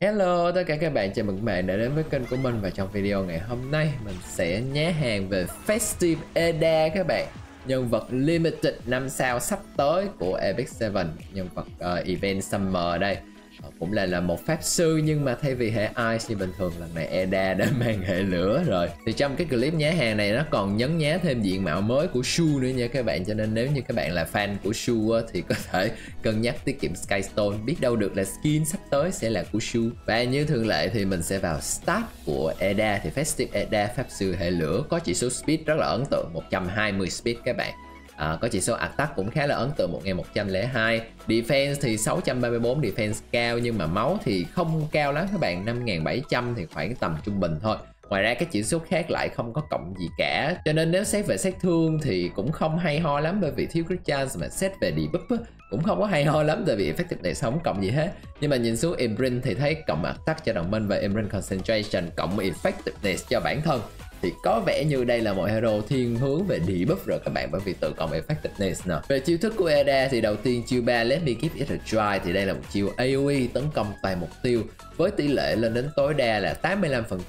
Hello tất cả các bạn, chào mừng các bạn đã đến với kênh của mình. Và trong video ngày hôm nay mình sẽ nhá hàng về Festive Eda các bạn. Nhân vật Limited 5 sao sắp tới của Epic Seven. Nhân vật Event Summer đây. Cũng là một pháp sư, nhưng mà thay vì hệ Ice như bình thường, lần này Ada đã mang hệ lửa rồi. Thì trong cái clip nhá hàng này nó còn nhấn nhá thêm diện mạo mới của Shu nữa nha các bạn. Cho nên nếu như các bạn là fan của Shu thì có thể cân nhắc tiết kiệm Skystone. Biết đâu được là skin sắp tới sẽ là của Shu. Và như thường lệ thì mình sẽ vào start của Ada. Thì Festive Ada pháp sư hệ lửa có chỉ số speed rất là ấn tượng, 120 speed các bạn. Có chỉ số attack cũng khá là ấn tượng, 1102. Defense thì 634, defense cao nhưng mà máu thì không cao lắm các bạn, 5700 thì khoảng tầm trung bình thôi. Ngoài ra các chỉ số khác lại không có cộng gì cả. Cho nên nếu xét về sát thương thì cũng không hay ho lắm, bởi vì thiếu crit chance. Mà xét về debuff cũng không có hay ho lắm, tại vì effective này không cộng gì hết. Nhưng mà nhìn xuống imprint thì thấy cộng attack cho đồng minh và imprint concentration cộng effectiveness cho bản thân. Thì có vẻ như đây là một hero thiên hướng về debuff rồi các bạn, bởi vì tự cộng effectiveness nè. Về chiêu thức của Ada thì đầu tiên chiêu 3 Let Me Give It A Try thì đây là một chiêu AoE tấn công toàn mục tiêu với tỷ lệ lên đến tối đa là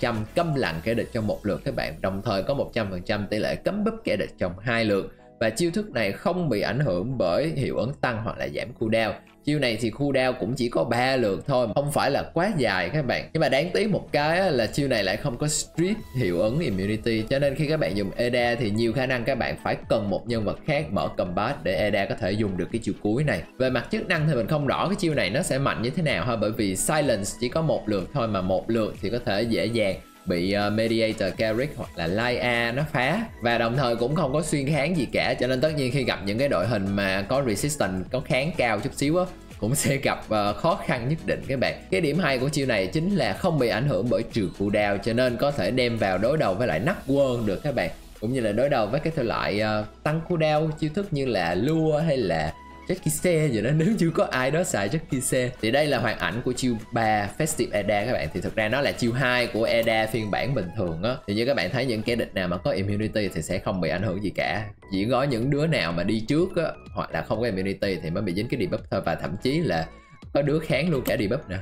85%, câm lặng kẻ địch trong một lượt các bạn, đồng thời có 100% tỷ lệ cấm búp kẻ địch trong 2 lượt. Và chiêu thức này không bị ảnh hưởng bởi hiệu ứng tăng hoặc là giảm cooldown. Chiêu này thì cooldown cũng chỉ có 3 lượt thôi, không phải là quá dài các bạn. Nhưng mà đáng tiếc một cái là chiêu này lại không có strip hiệu ứng immunity. Cho nên khi các bạn dùng Eda thì nhiều khả năng các bạn phải cần một nhân vật khác mở combat để Eda có thể dùng được cái chiêu cuối này. Về mặt chức năng thì mình không rõ cái chiêu này nó sẽ mạnh như thế nào ha, bởi vì silence chỉ có 1 lượt thôi, mà 1 lượt thì có thể dễ dàng bị Mediator Carrick hoặc là Laia nó phá. Và đồng thời cũng không có xuyên kháng gì cả. Cho nên tất nhiên khi gặp những cái đội hình mà có resistance, có kháng cao chút xíu á, cũng sẽ gặp khó khăn nhất định các bạn. Cái điểm hay của chiêu này chính là không bị ảnh hưởng bởi trừ cooldown, cho nên có thể đem vào đối đầu với lại Nightworm được các bạn. Cũng như là đối đầu với các loại tăng cooldown, chiêu thức như là Lua hay là Jackie Se vậy đó, nếu chưa có ai đó xài Jackie Se. Thì đây là hoàn ảnh của chiêu 3 Festive Eda các bạn. Thì thực ra nó là chiêu 2 của Eda phiên bản bình thường á. Thì như các bạn thấy những kẻ địch nào mà có immunity thì sẽ không bị ảnh hưởng gì cả. Chỉ có những đứa nào mà đi trước á, hoặc là không có immunity thì mới bị dính cái debuff thôi. Và thậm chí là có đứa kháng luôn cả debuff nè.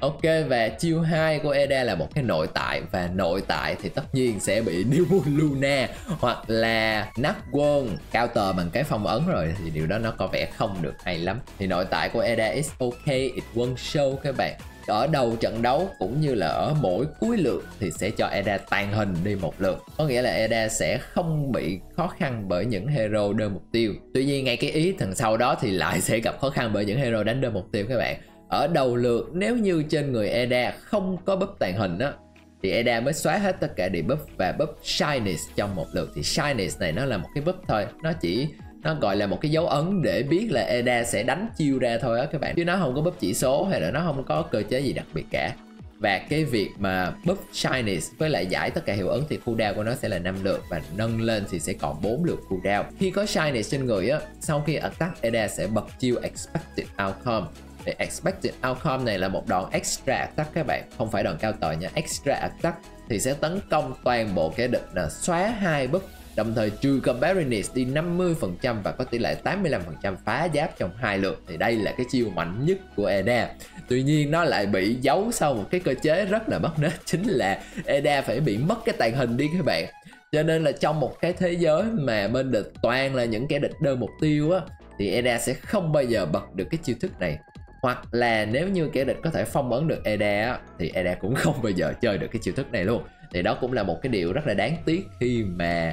Ok, và chiêu 2 của Eda là một cái nội tại. Và nội tại thì tất nhiên sẽ bị New Moon Luna hoặc là Nightworm cao tờ bằng cái phong ấn rồi. Thì điều đó nó có vẻ không được hay lắm. Thì nội tại của Eda is ok, it won't show các bạn. Ở đầu trận đấu cũng như là ở mỗi cuối lượt thì sẽ cho Eda tàn hình đi 1 lượt. Có nghĩa là Eda sẽ không bị khó khăn bởi những hero đơn mục tiêu. Tuy nhiên ngay cái ý thằng sau đó thì lại sẽ gặp khó khăn bởi những hero đánh đơn mục tiêu các bạn. Ở đầu lượt nếu như trên người Eda không có buff tàng hình á, thì Eda mới xóa hết tất cả debuff và buff shyness trong 1 lượt. Thì shyness này nó là một cái buff thôi, nó gọi là một cái dấu ấn để biết là Eda sẽ đánh chiêu ra thôi á các bạn, chứ nó không có buff chỉ số hay là nó không có cơ chế gì đặc biệt cả. Và cái việc mà buff shyness với lại giải tất cả hiệu ứng thì cooldown của nó sẽ là 5 lượt và nâng lên thì sẽ còn 4 lượt cooldown. Khi có shyness trên người á, sau khi attack Eda sẽ bật chiêu expected outcome. Thì expected outcome này là một đòn extra attack các bạn, không phải đòn cao tờ nha. Extra attack thì sẽ tấn công toàn bộ kẻ địch là xóa 2 buff, đồng thời trừ con Baroness đi 50% và có tỷ lệ 85% phá giáp trong 2 lượt. Thì đây là cái chiêu mạnh nhất của Eda. Tuy nhiên nó lại bị giấu sau một cái cơ chế rất là bất nết, chính là Eda phải bị mất cái tàng hình đi các bạn. Cho nên là trong một cái thế giới mà bên địch toàn là những kẻ địch đơn mục tiêu á, thì Eda sẽ không bao giờ bật được cái chiêu thức này. Hoặc là nếu như kẻ địch có thể phong ấn được Eda thì Eda cũng không bao giờ chơi được cái chiêu thức này luôn. Thì đó cũng là một cái điều rất là đáng tiếc khi mà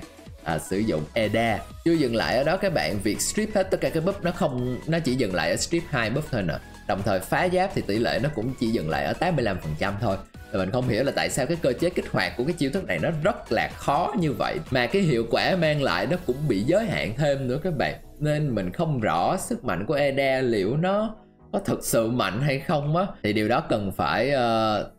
sử dụng Eda. Chưa dừng lại ở đó các bạn, việc strip hết tất cả cái buff nó chỉ dừng lại ở strip 2 buff thôi nè. Đồng thời phá giáp thì tỷ lệ nó cũng chỉ dừng lại ở 85% thôi. Và mình không hiểu là tại sao cái cơ chế kích hoạt của cái chiêu thức này nó rất là khó như vậy, mà cái hiệu quả mang lại nó cũng bị giới hạn thêm nữa các bạn. Nên mình không rõ sức mạnh của Eda liệu nó có thực sự mạnh hay không á. Thì điều đó cần phải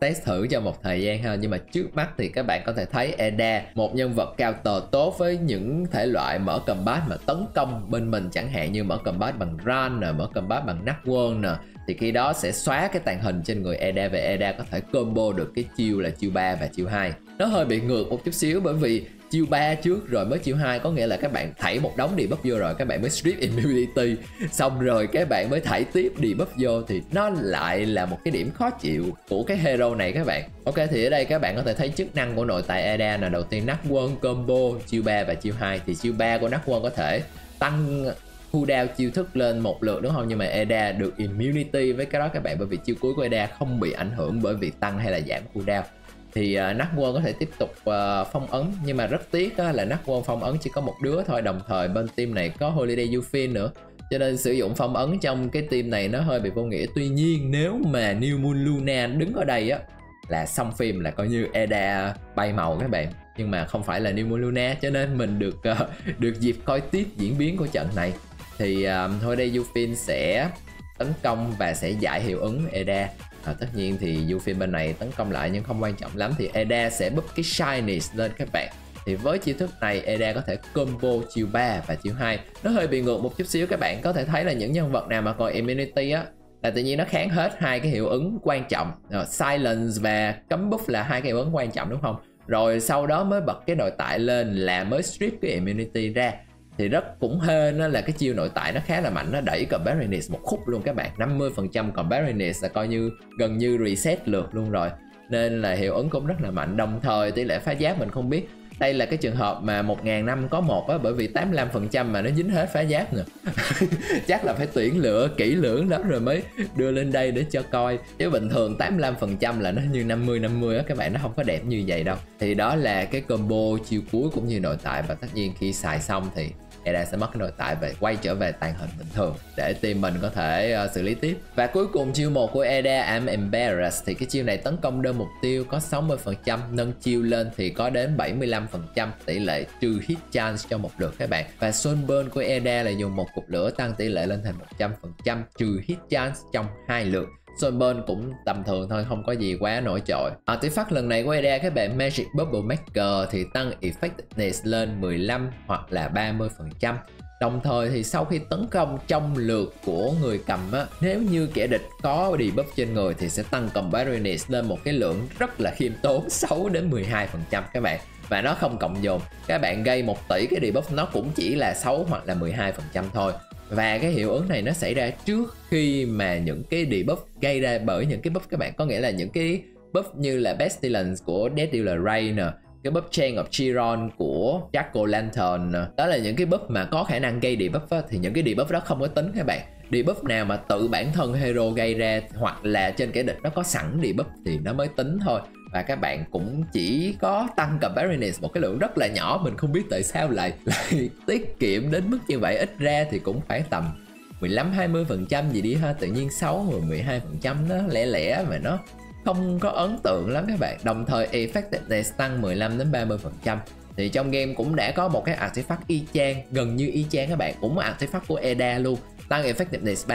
test thử cho một thời gian ha. Nhưng mà trước mắt thì các bạn có thể thấy Eda, một nhân vật counter tốt với những thể loại mở combat mà tấn công bên mình, chẳng hạn như mở combat bằng Ran nè, mở combat bằng Nightworm nè. Thì khi đó sẽ xóa cái tàng hình trên người Eda và Eda có thể combo được cái chiêu là chiêu 3 và chiêu 2. Nó hơi bị ngược một chút xíu bởi vì chiêu 3 trước rồi mới chiêu 2, có nghĩa là các bạn thảy một đống debuff vô rồi các bạn mới strip immunity, xong rồi các bạn mới thảy tiếp debuff vô, thì nó lại là một cái điểm khó chịu của cái hero này các bạn. Ok, thì ở đây các bạn có thể thấy chức năng của nội tại Eda là đầu tiên nát quân combo chiêu 3 và chiêu 2. Thì chiêu 3 của nát quân có thể tăng cooldown chiêu thức lên một lượt đúng không, nhưng mà Eda được immunity với cái đó các bạn, bởi vì chiêu cuối của Eda không bị ảnh hưởng bởi việc tăng hay là giảm cooldown. Thì Nugwon có thể tiếp tục phong ấn, nhưng mà rất tiếc là Nugwon phong ấn chỉ có một đứa thôi, đồng thời bên team này có Holiday Yufin nữa, cho nên sử dụng phong ấn trong cái team này nó hơi bị vô nghĩa. Tuy nhiên nếu mà New Moon Luna đứng ở đây á là xong phim, là coi như Eda bay màu các bạn, nhưng mà không phải là New Moon Luna, cho nên mình được dịp coi tiếp diễn biến của trận này. Thì Holiday Yufin sẽ tấn công và sẽ giải hiệu ứng Eda. Tất nhiên thì Yufin bên này tấn công lại nhưng không quan trọng lắm, thì Eda sẽ búp cái Shyness lên các bạn. Thì với chiêu thức này Eda có thể combo chiêu 3 và chiêu 2. Nó hơi bị ngược một chút xíu, các bạn có thể thấy là những nhân vật nào mà còn immunity á là tự nhiên nó kháng hết hai cái hiệu ứng quan trọng. Silence và cấm buff là hai cái hiệu ứng quan trọng đúng không? Rồi sau đó mới bật cái nội tại lên là mới strip cái immunity ra. Thì rất cũng hên là cái chiêu nội tại nó khá là mạnh, nó đẩy còn Baroness một khúc luôn các bạn, 50% còn Baroness là coi như gần như reset lượt luôn rồi, nên là hiệu ứng cũng rất là mạnh. Đồng thời tỷ lệ phá giáp mình không biết, đây là cái trường hợp mà 1.000 năm có một á, bởi vì 85% mà nó dính hết phá giáp nè chắc là phải tuyển lựa kỹ lưỡng lắm rồi mới đưa lên đây để cho coi, chứ bình thường 85% là nó như 50-50 á các bạn, nó không có đẹp như vậy đâu. Thì đó là cái combo chiều cuối cũng như nội tại, và tất nhiên khi xài xong thì Eda sẽ mất cái nội tại và quay trở về tàn hình bình thường để team mình có thể xử lý tiếp. Và cuối cùng chiêu 1 của Eda, I'm Embarrassed, thì cái chiêu này tấn công đơn mục tiêu có 60%, nâng chiêu lên thì có đến 75% tỷ lệ trừ hit chance cho một lượt các bạn. Và Sunburn của Eda là dùng một cục lửa tăng tỷ lệ lên thành 100% trừ hit chance trong 2 lượt. Sunburn cũng tầm thường thôi, không có gì quá nổi trội. Tí phát lần này của Eda các bạn, Magic Bubble Maker thì tăng Effectiveness lên 15 hoặc là 30%. Đồng thời thì sau khi tấn công trong lượt của người cầm á, nếu như kẻ địch có debuff trên người thì sẽ tăng cộng Baroness lên một cái lượng rất là khiêm tốn, 6 đến 12% các bạn. Và nó không cộng dồn, các bạn gây 1 tỷ cái debuff nó cũng chỉ là 6 hoặc là 12% thôi. Và cái hiệu ứng này nó xảy ra trước khi mà những cái debuff gây ra bởi những cái buff các bạn, có nghĩa là những cái buff như là Pestilence của Death Dealer Rain, cái buff Chain of Chiron của Jack-O' Lantern, đó là những cái buff mà có khả năng gây debuff á, thì những cái debuff đó không có tính các bạn. Debuff nào mà tự bản thân hero gây ra hoặc là trên kẻ địch nó có sẵn debuff thì nó mới tính thôi. Và các bạn cũng chỉ có tăng cầm Baroness một cái lượng rất là nhỏ, mình không biết tại sao lại tiết kiệm đến mức như vậy, ít ra thì cũng khoảng tầm 15-20% gì đi ha, tự nhiên 6-12% nó lẻ lẻ mà nó không có ấn tượng lắm các bạn. Đồng thời Effectiveness tăng 15-30%. Thì trong game cũng đã có một cái artifact y chang, gần như y chang các bạn, cũng là artifact của Eda luôn, tăng Effectiveness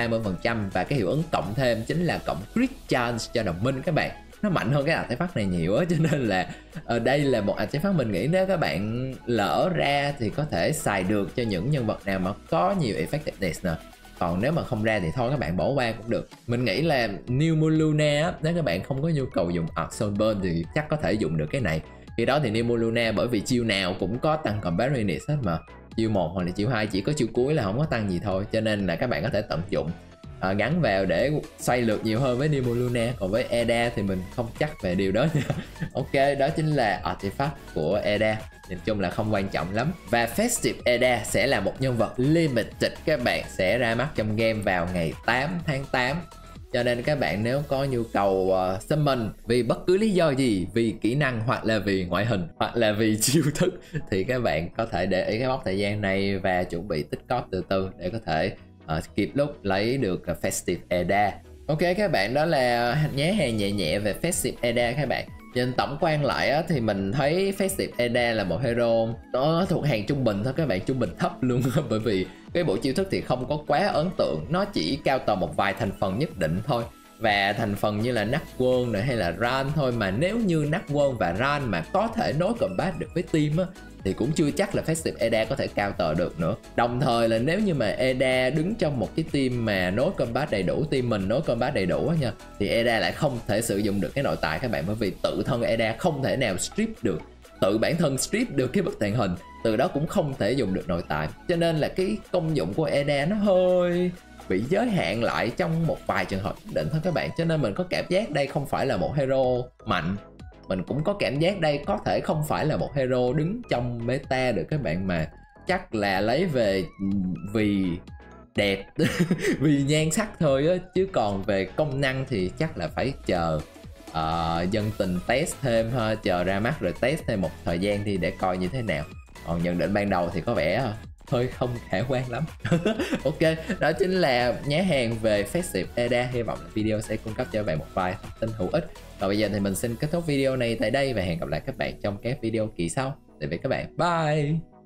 30%. Và cái hiệu ứng cộng thêm chính là cộng crit chance cho đồng minh các bạn, nó mạnh hơn cái artifact này nhiều á, cho nên là ở đây là một artifact mình nghĩ nếu các bạn lỡ ra thì có thể xài được cho những nhân vật nào mà có nhiều effectiveness nè, còn nếu mà không ra thì thôi các bạn bỏ qua cũng được. Mình nghĩ là New Moon Luna nếu các bạn không có nhu cầu dùng Sunburn thì chắc có thể dùng được cái này. Khi đó thì New Moon Luna bởi vì chiêu nào cũng có tăng cộng Baroness hết mà, chiêu 1 hoặc là chiêu 2 chỉ có chiêu cuối là không có tăng gì thôi, cho nên là các bạn có thể tận dụng gắn vào để xoay lượt nhiều hơn với Nemo Luna. Còn với Eda thì mình không chắc về điều đó nha. Ok, đó chính là artifact của Eda, nhìn chung là không quan trọng lắm. Và Festive Eda sẽ là một nhân vật limited các bạn, sẽ ra mắt trong game vào ngày 8 tháng 8, cho nên các bạn nếu có nhu cầu summon vì bất cứ lý do gì, vì kỹ năng hoặc là vì ngoại hình hoặc là vì chiêu thức, thì các bạn có thể để ý cái mốc thời gian này và chuẩn bị tích cóp từ từ để có thể kịp lúc lấy được Festive Eda. Ok các bạn, đó là nhé hè nhẹ nhẹ về Festive Eda các bạn. Nhìn tổng quan lại á, thì mình thấy Festive Eda là một hero nó thuộc hàng trung bình thôi các bạn, trung bình thấp luôn bởi vì cái bộ chiêu thức thì không có quá ấn tượng, nó chỉ cao tầm một vài thành phần nhất định thôi, và thành phần như là nắc quân này hay là ran thôi, mà nếu như nắc quân và ran mà có thể nối combat được với team á thì cũng chưa chắc là Festive Eda có thể cao tờ được nữa. Đồng thời là nếu như mà Eda đứng trong một cái team mà nối combat đầy đủ, team mình nối combat đầy đủ nha, thì Eda lại không thể sử dụng được cái nội tại các bạn, bởi vì tự thân Eda không thể nào strip được tự bản thân strip được cái bức tàng hình, từ đó cũng không thể dùng được nội tại. Cho nên là cái công dụng của Eda nó hơi bị giới hạn lại trong một vài trường hợp nhất định thôi các bạn. Cho nên mình có cảm giác đây không phải là một hero mạnh. Mình cũng có cảm giác đây có thể không phải là một hero đứng trong meta được các bạn, mà chắc là lấy về vì đẹp vì nhan sắc thôi á, chứ còn về công năng thì chắc là phải chờ dân tình test thêm ha, chờ ra mắt rồi test thêm một thời gian thì để coi như thế nào. Còn nhận định ban đầu thì có vẻ hơi không khả quan lắm. Ok, đó chính là nhá hàng về Festive Eda. Hy vọng là video sẽ cung cấp cho bạn một vài thông tin hữu ích. Và bây giờ thì mình xin kết thúc video này tại đây và hẹn gặp lại các bạn trong các video kỳ sau. Tạm biệt các bạn, bye.